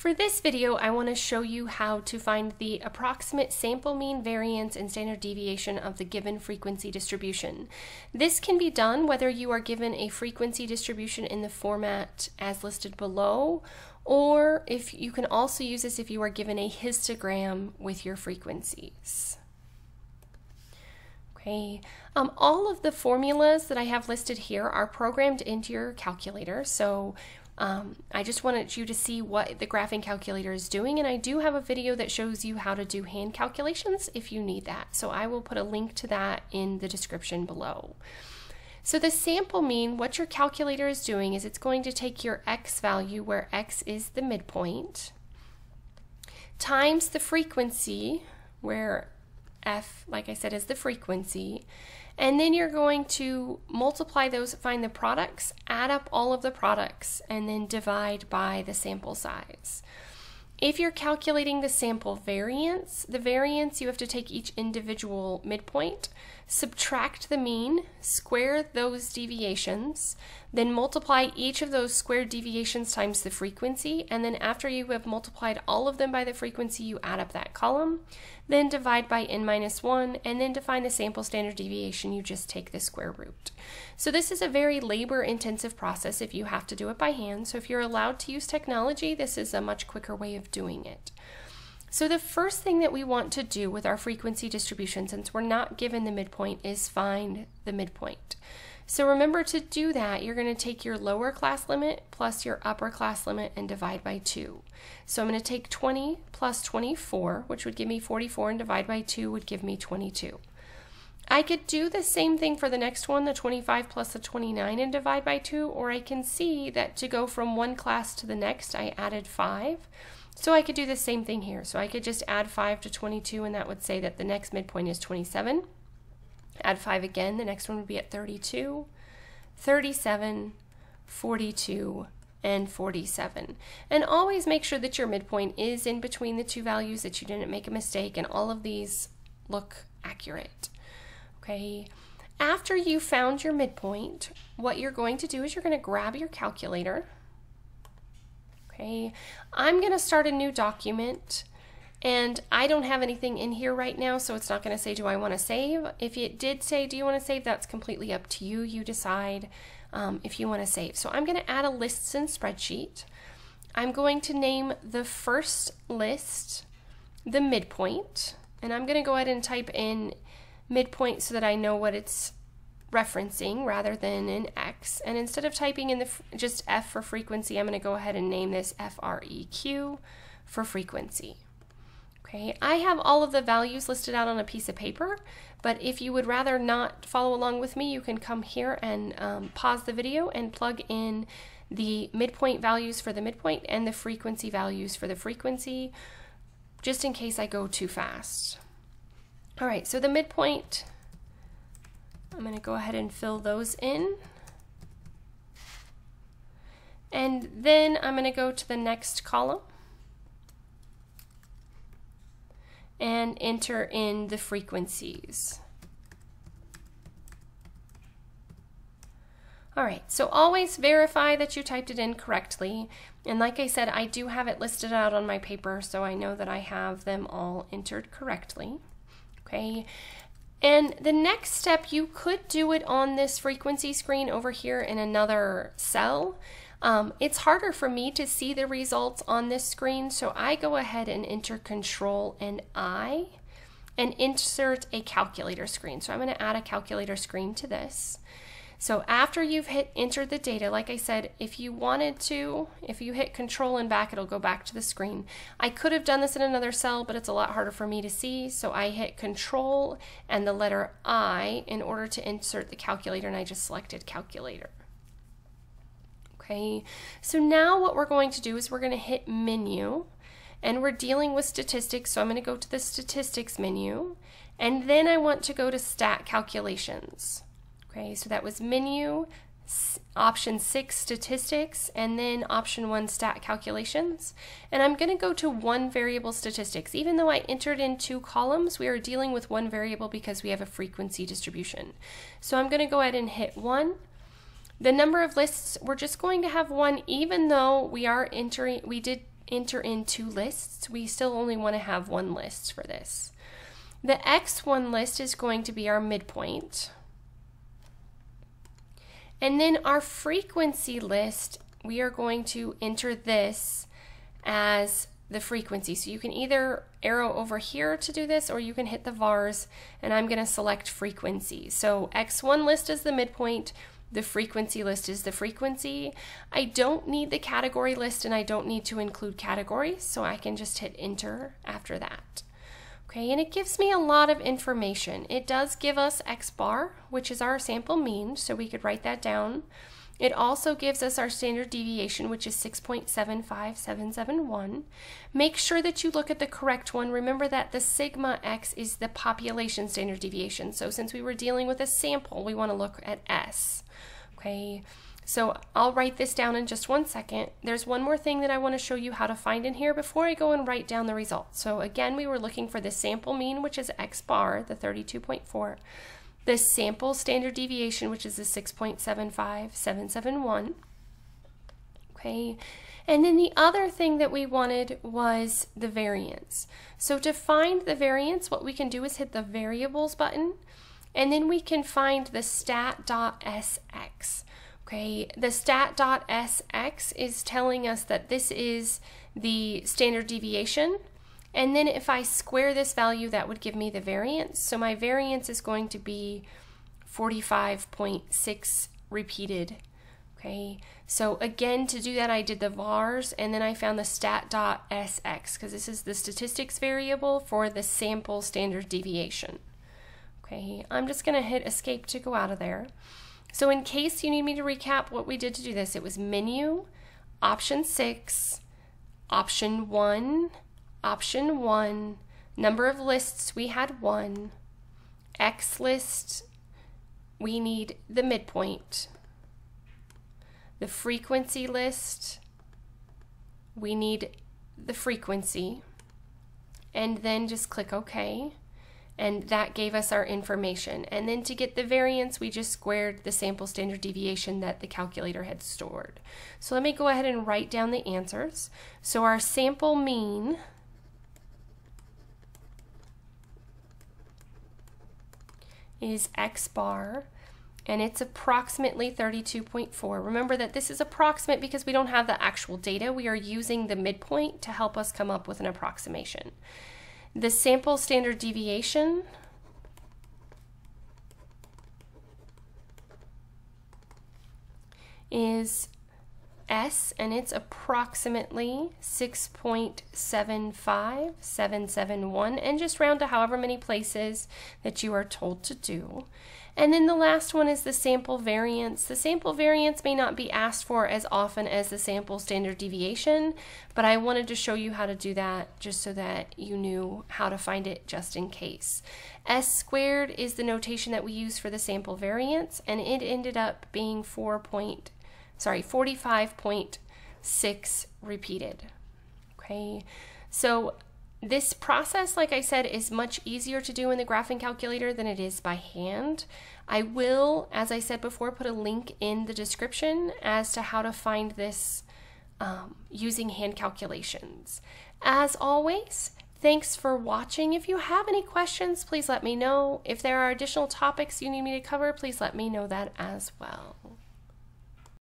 For this video, I want to show you how to find the approximate sample mean variance and standard deviation of the given frequency distribution. This can be done whether you are given a frequency distribution in the format as listed below, or if you can also use this if you are given a histogram with your frequencies. Okay. All of the formulas that I have listed here are programmed into your calculator, so I just wanted you to see what the graphing calculator is doing, and I do have a video that shows you how to do hand calculations if you need that. So I will put a link to that in the description below. So the sample mean, what your calculator is doing is it's going to take your x value, where x is the midpoint, times the frequency, where f, like I said, is the frequency, and then you're going to multiply those, find the products, add up all of the products, and then divide by the sample size. If you're calculating the sample variance, you have to take each individual midpoint, subtract the mean, square those deviations, then multiply each of those squared deviations times the frequency, and then after you have multiplied all of them by the frequency, you add up that column, then divide by n minus 1, and then to find the sample standard deviation, you just take the square root. So this is a very labor-intensive process if you have to do it by hand, so if you're allowed to use technology, this is a much quicker way of doing it. So the first thing that we want to do with our frequency distribution, since we're not given the midpoint, is find the midpoint. So remember, to do that, you're going to take your lower class limit plus your upper class limit and divide by 2. So I'm going to take 20 plus 24, which would give me 44, and divide by 2 would give me 22. I could do the same thing for the next one, the 25 plus the 29, and divide by 2, or I can see that to go from one class to the next, I added 5. So I could do the same thing here. So I could just add 5 to 22, and that would say that the next midpoint is 27. Add 5 again, the next one would be at 32, 37, 42, and 47. And always make sure that your midpoint is in between the two values, that you didn't make a mistake, and all of these look accurate. Okay. After you found your midpoint, what you're going to do is you're going to grab your calculator. I'm going to start a new document, and I don't have anything in here right now, so it's not going to say, do I want to save? If it did say, do you want to save, that's completely up to you. You decide if you want to save. So I'm going to add a lists and spreadsheet. I'm going to name the first list the midpoint, and I'm going to go ahead and type in midpoint so that I know what it's referencing rather than an X, and instead of typing in the just F for frequency, I'm going to go ahead and name this FREQ for frequency. Okay, I have all of the values listed out on a piece of paper, but if you would rather not follow along with me, you can come here and pause the video and plug in the midpoint values for the midpoint and the frequency values for the frequency, just in case I go too fast. All right, so the midpoint, I'm going to go ahead and fill those in, and then I'm going to go to the next column and enter in the frequencies. All right, so always verify that you typed it in correctly, and like I said, I do have it listed out on my paper, so I know that I have them all entered correctly. Okay. And the next step, you could do it on this frequency screen over here in another cell. It's harder for me to see the results on this screen, so I go ahead and enter Control and I and insert a calculator screen. So I'm going to add a calculator screen to this. So after you've entered the data, like I said, if you wanted to, if you hit Control and back, it'll go back to the screen. I could have done this in another cell, but it's a lot harder for me to see, so I hit Control and the letter I in order to insert the calculator, and I just selected calculator. Okay, so now what we're going to do is we're going to hit menu, and we're dealing with statistics, so I'm going to go to the statistics menu, and then I want to go to stat calculations. Okay, so that was menu, option 6, statistics, and then option 1, stat calculations. And I'm going to go to one variable statistics. Even though I entered in two columns, we are dealing with one variable because we have a frequency distribution. So I'm going to go ahead and hit 1. The number of lists, we're just going to have one, even though we did enter in two lists. We still only want to have one list for this. The x1 list is going to be our midpoint. And then our frequency list, we are going to enter this as the frequency. So you can either arrow over here to do this, or you can hit the vars, and I'm going to select frequency. So x1 list is the midpoint, the frequency list is the frequency. I don't need the category list, and I don't need to include categories, so I can just hit enter after that. Okay, and it gives me a lot of information. It does give us x bar, which is our sample mean, so we could write that down. It also gives us our standard deviation, which is 6.75771. Make sure that you look at the correct one. Remember that the sigma x is the population standard deviation. So since we were dealing with a sample, we want to look at S. Okay, so I'll write this down in just one second. There's one more thing that I want to show you how to find in here before I go and write down the results. So again, we were looking for the sample mean, which is x bar, the 32.4. the sample standard deviation, which is the 6.75771, okay? And then the other thing that we wanted was the variance. So to find the variance, what we can do is hit the variables button, and then we can find the stat.sx, okay? The stat.sx is telling us that this is the standard deviation, and then if I square this value, that would give me the variance. So my variance is going to be 45.6 repeated. Okay, so again, to do that, I did the vars, and then I found the stat.sx, because this is the statistics variable for the sample standard deviation. Okay, I'm just going to hit escape to go out of there. So in case you need me to recap what we did to do this, it was menu, option 6, option 1, option 1, number of lists, we had 1, X list, we need the midpoint, the frequency list, we need the frequency, and then just click OK, and that gave us our information. And then to get the variance, we just squared the sample standard deviation that the calculator had stored. So let me go ahead and write down the answers. So our sample mean is x bar, and it's approximately 32.4. Remember that this is approximate because we don't have the actual data. We are using the midpoint to help us come up with an approximation. The sample standard deviation is S, and it's approximately 6.75771, and just round to however many places that you are told to do. And then the last one is the sample variance. The sample variance may not be asked for as often as the sample standard deviation, but I wanted to show you how to do that just so that you knew how to find it just in case. S squared is the notation that we use for the sample variance, and it ended up being 45.6 repeated. Okay, so this process, like I said, is much easier to do in the graphing calculator than it is by hand. I will, as I said before, put a link in the description as to how to find this using hand calculations. As always, thanks for watching. If you have any questions, please let me know. If there are additional topics you need me to cover, please let me know that as well.